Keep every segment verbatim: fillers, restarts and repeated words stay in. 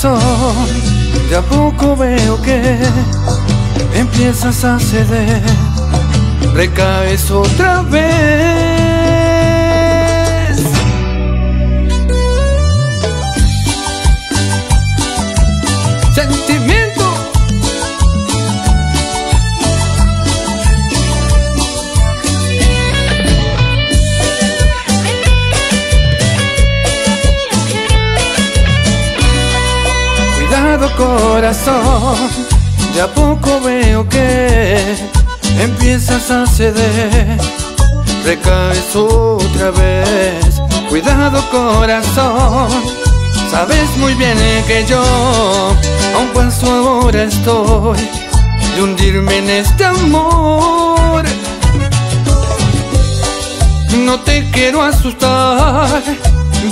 corazón, de a poco veo que empiezas a ceder, recaes otra vez. Sentimiento, cuidado corazón, de a poco veo que empiezas a ceder, recaes otra vez. Cuidado corazón, sabes muy bien que yo a un paso ahora estoy de hundirme en este amor. No te quiero asustar,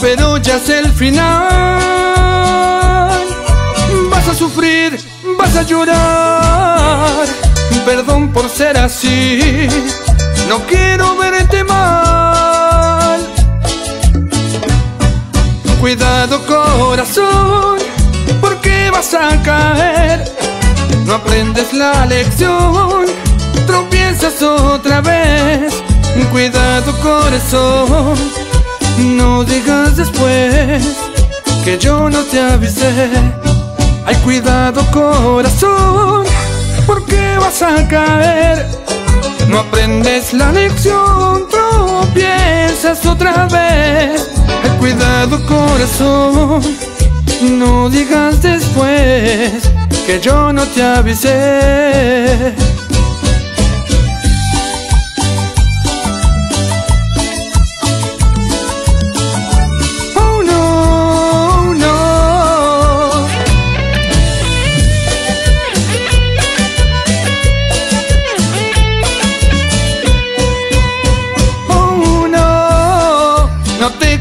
pero ya es el final. Vas a sufrir, vas a llorar, perdón por ser así, no quiero verte mal. Cuidado corazón, porque vas a caer, no aprendes la lección, tropiezas otra vez. Cuidado corazón, no digas después que yo no te avisé. Ay, cuidado corazón, porque vas a caer, no aprendes la lección, tropiezas otra vez. Ay, cuidado corazón, no digas después que yo no te avisé.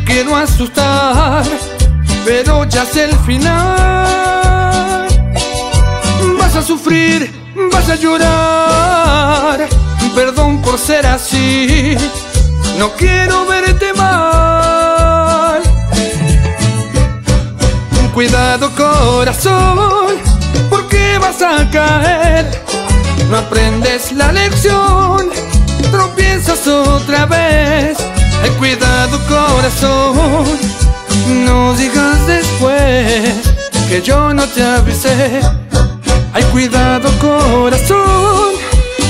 Quiero asustar, pero ya es el final. Vas a sufrir, vas a llorar, perdón por ser así, no quiero verte mal. Cuidado corazón, porque vas a caer, no aprendes la lección, tropiezas otra vez. Ay, cuidado corazón, no digas después que yo no te avisé. Ay, cuidado corazón,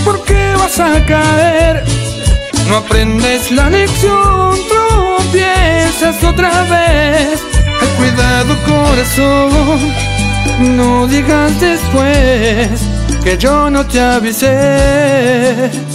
porque vas a caer, no aprendes la lección, tropiezas otra vez. Ay, cuidado corazón, no digas después que yo no te avisé.